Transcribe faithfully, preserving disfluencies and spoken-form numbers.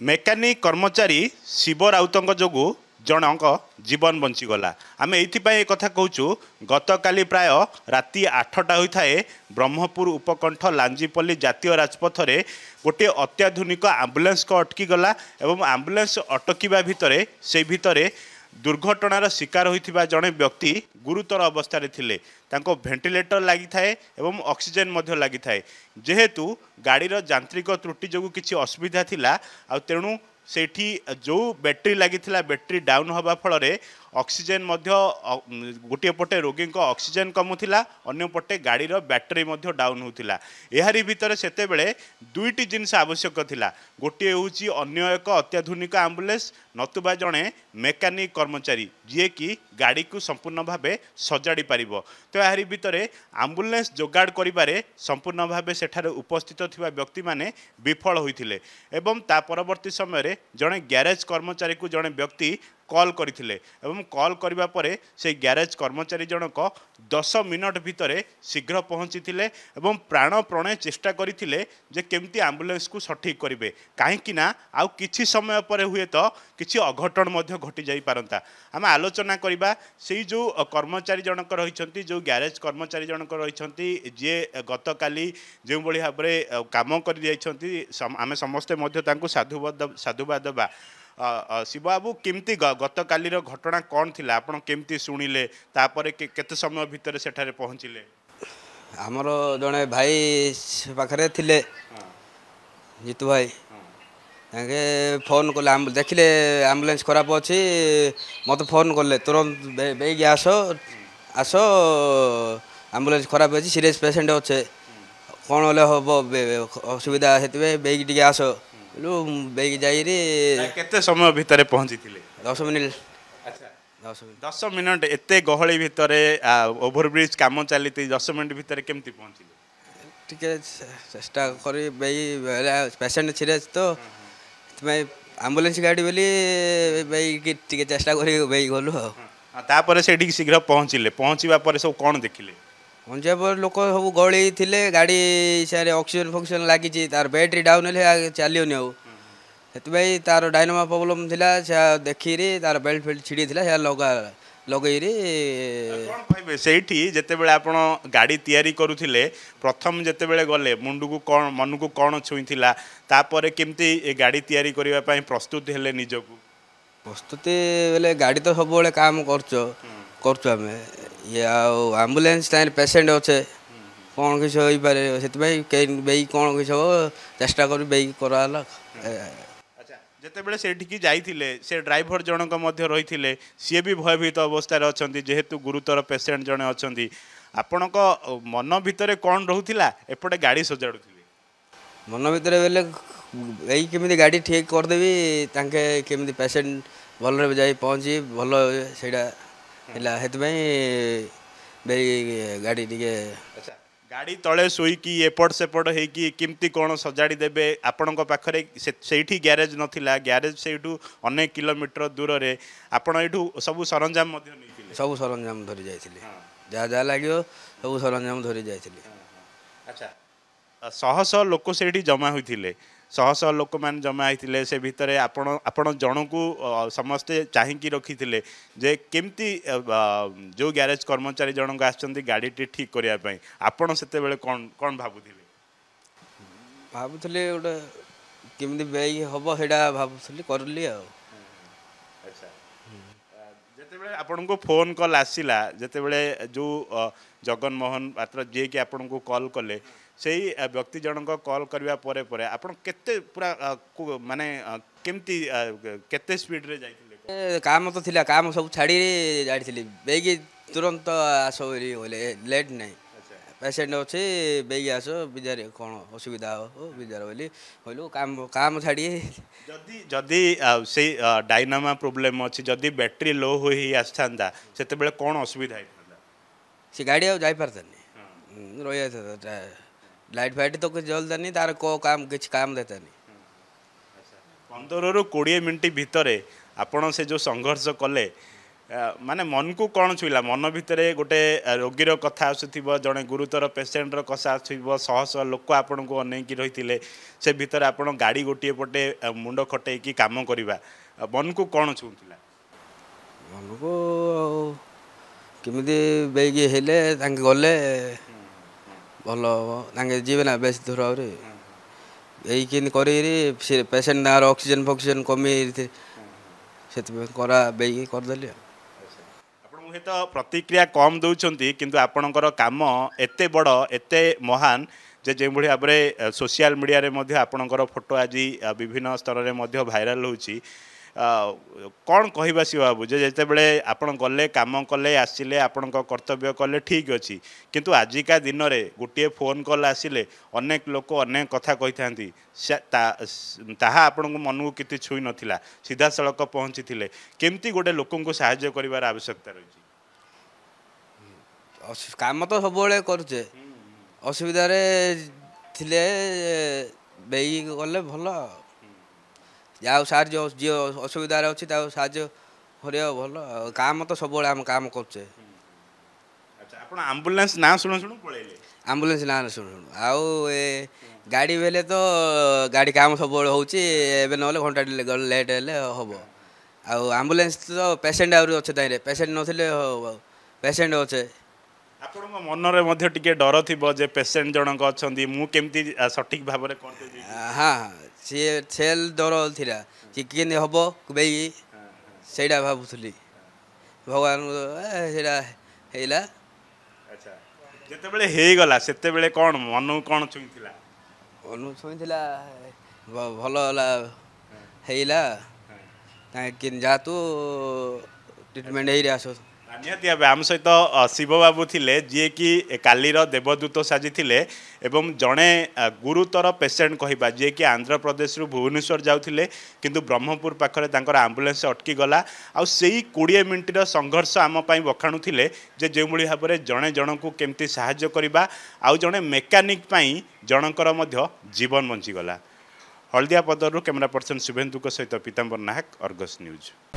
Mechanic कर्मचारी शिव राउत जो जनक जीवन बंचीगला। आम ये कथा कहूँ गत काली प्राय राति आठटा होता है ब्रह्मपुर उपकंठ लांजीपल्ली जातीय राजपथ रे गोटे अत्याधुनिक आम्बुलेंस को अटकीगला एवं आम्बुलेंस अटकिबा भितर से भितर दुर्घटनार शिकार होता जड़े व्यक्ति गुरुतर अवस्था थिले। भेंटिलेटर लगी थाए एवं ऑक्सीजन मध्य लगी थाए। जेहेतु गाड़ीर यांत्रिक त्रुटि जो किसी असुविधा थिला आ तेणु सेठी जो बैटेरी लगी बैटेरी डाउन होगा फल ऑक्सीजन मध्य गोटे पटे रोगी को ऑक्सीजन कमुला अंपटे गाड़ी बैटेरी मध्य डाउन होता। यार भीतर सेते बेले दुईटी जिनस आवश्यक थिला गोटे होची अन्य एक अत्याधुनिक एम्बुलेंस नतुबा जड़े मेकानिक कर्मचारी जी की गाड़ी को संपूर्ण भाव सजाड़ी पार। तो यार भीतर एम्बुलेंस जोगाड़ कर संपूर्ण भाव सेठार उपस्थित थिबा व्यक्ति माने विफल होइथिले एवं ता परवर्ती समय जड़े ग्यारेज कर्मचारी को जड़े व्यक्ति कॉल करथिले एवं कॉल करिबा परे से ग्यारेज कर्मचारी जनक दस मिनट भितरे शीघ्र पहुँची थिले एवं प्राण प्रणे चेष्टा करथिले जे केमती एम्बुलेंस को सठिक करेंगे कहीं ना आउ किछि समय पर हुए तो किछि अघटन मध्य घटी जाई पारंता। आम आलोचना करबा से जो कर्मचारी जनक रहिसंती जो ग्यारेज कर्मचारी जनक रहिसंती जे गत काली जे बळी भाबरे काम कर जाइसंती आम समस्ते मध्य तांको साधुवाद साधुवाद देबा। शिवबाबू केमती गत कालीर घटना कौन थिला आपण केमती सुनिले तापर केते समय भितर सेठारे पहुँचिले? आमर जड़े भाई पाखरे थिले जीतू भाई ताके फोन कले देखिले एम्बुलेंस खराब अच्छी मत फोन कले तुरंत बेगी आस आस एम्बुलेंस खराब अच्छी सीरियस पेसेंट अच्छे कौन हेल्ले हम असुविधा से बेगी टी आस केते समय भितर पहुँची थिले? दस मिनट। अच्छा दस मिनट एते गहली भितर ओभरब्रिज काम चली दस मिनट भितर केमती पहुँचिले? टिके चेष्टा करी बेई पेसेंट सीरियस तो एम्बुलेंस गाड़ी बोली बेई टिके चेष्टा करी बेई गलु तापर सेठी शीघ्र पहुँचिले। पहुँचवा पर सब कौन देखिले? पहुँचा पर लोक सब गली थे गाड़ी सारे ऑक्सीजन फक्सीजन लगी तार बैटेरी डाउन है चलनी आउ से तार डायनामा प्रॉब्लम था देखी तार बेल्ट फेल्ट छिड़ी था लगा लगेरी सेते बेले आपन गाड़ी तैयारी करुथिले प्रथम जते बेले गले मुंडू को कौन मन को कौन छुईला तापर केमती गाड़ी तैयारी करिवा पई प्रस्तुत हेले निजो को प्रस्तुति बेले गाड़ी तो सब बेले काम करछो करछो हमें ये एम्बुलेंस टाइम पेसेंट अच्छे कौन किस हो पारे से बे कौन किस हम चेस्टा कर बे कराला। अच्छा जितेबाला सेठिकी जाइए से ड्राइवर जनक रही सी भी भयभीत अवस्था अच्छा जेहेतु गुरुतर पेसेंट जड़े अच्छा आपण मन भितर कौन रोला एपटे गाड़ी सजाड़ू मन भितर बोले यही केमी गाड़ी ठीक करदेवी ताके केमी पेसेंट भल जा पहुँची भल से गाड़ी टिके। अच्छा गाड़ी तले शोईकी एपट सेपट होमती कौन सजाड़ी देवे आपण पाखे से ग्यारेज नाला ग्यारेज से अनेक किलोमीटर दूर से आपड़ यू सब सरंजाम सब सरंजाम धरी जाइए जहाँ जहाँ लगे सब सरंजाम धरी जाइए। अच्छा शह शह लोक से जमा होते शह शह लोक मैंने जमा होते से भितर आपण जनकू समस्ते चाहिए रखी थे जे केमती जो ग्यारेज कर्मचारी जनक आसछंती गाड़ी ठीक करने आपण से कौन कौन भावुले भावुले गोटे केमती बेई हम से भावुली करी। अच्छा जितेबाला आपण को फोन कल आसला जितेबाला जो जगन मोहन पात्र जी की आपण को कॉल कले से व्यक्ति जनक कॉल करवा परे परे आपण केते पूरा माने केमती केते स्पीड रे जाइथिले? काम तो थिला काम सब छाड़ी जाइथिले बेगी तुरंत आसो होले लेट नहीं। अच्छा पेशेंट अछि बेगी आसो बिजार कोन असुविधा हो बिजार होली होलो काम काम छाड़ी जदी जदी से डायनामा प्रॉब्लम अछि जदी बैटरी लो होई आस्थांदा सेते बेले कोन असुविधा हैला से गाड़ी आ जाय परतनी रोया था लाइट फाइट तो कुछ जलता नहीं तार को काम किसी काम देता नहीं। पंद्रह रु बीस मिनट भितर आपण से जो संघर्ष कले माने मन को कौन छुईला मन भितर गोटे रोगीर कथा आसूब जड़े गुरुतर पेसेंटर कसा आसो शह शह लोक आपण को अनेक रही से भितर आप गाड़ी गोटे पटे मुंड खटे कि कम करवा मन को कौन छुला मन को किमती बेगी हेले गले भल हे जीवना बेस दूर आईकिन कर पेसेंट ना ऑक्सीजन फक्सीजेन कमी से बेगी करदेली तो प्रतिक्रिया कम दौरान किंतु आपणकर काम एते बड़ एते महान जे जो भाव में सोशल मीडिया रे मध्य आपणकर फोटो आज विभिन्न स्तर रे मध्य वायरल होची कौन कहवा सी बाबू जे जते बेले आपण गले काम कले आसिले आपणकर कर्तव्य कले ठीक अछि किंतु आजिका दिन रे गोटे फोन कॉल आसिले अनेक लोक अनेक कथा कहि थांती ताहा आपण को मन को किति छुई नथिला सीधा सड़क पहुंची थिले केमती गोटे लोकन को सहायता करिवार आवश्यकता रही काम तो सब बेले करूचे असुविधा रे थिले बेई गले भल जाओ सार जो जी असुविधा अच्छी साहय भल काम तो सब आम काम करुचे एम्बुलेंस ना शुणु शुणु पड़े एम्बुलेंस ना शुणु शुणु आउ गाड़ी बेले तो गाड़ी काम सब हो घंटा लेट हेले हम आउ एम्बुलेंस तो पेसेंट आछे ताइरे पेसेंट नथिले पेसेंट अच्छे आप मनरे टे डर थी पेसेंट जनक अच्छा मुझे सठिक भाव में हाँ सी सेल डर था कि हम बेगी से भावुली भगवान अच्छा जिते बेगला से कौन मनु कौन छुईला मनु छुईला भलला जा तू ट्रिटमेंट हो आस निहती भाव आम सहित शिव बाबू थिले जी की कालीर देवदूत साजी थिले एवं जड़े गुरुतर पेसेंट कहवा जी की आंध्र प्रदेश रु भुवनेश्वर जाउथिले किंतु ब्रह्मपुर पाखरे तांकर एम्बुलेंस अटकी गला आ सेई बीस मिनिटर संघर्ष आम पई बखाणुथिले जे जे मुली भाबरे जणे जणकू केमती सहायता करबा आ जणे मेकानिक पई जणकर मध्य जीवन बंची गला हल्दिया पदरु कैमरा पर्सन शुभेन्दु को सहित पीताम्बर नाहक अर्गस न्यूज।